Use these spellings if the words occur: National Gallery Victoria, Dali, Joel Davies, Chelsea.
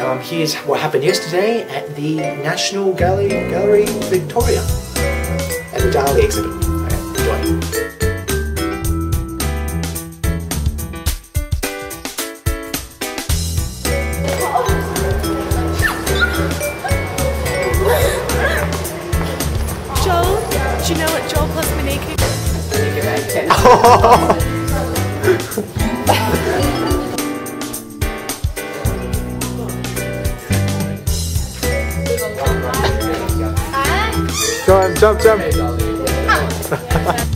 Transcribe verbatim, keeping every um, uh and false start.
Um, here's what happened yesterday at the National Gallery, Gallery Victoria at the Dali exhibit. Okay, enjoy. Do you know what Joel plus Manika is? Oh. Go on, jump, jump.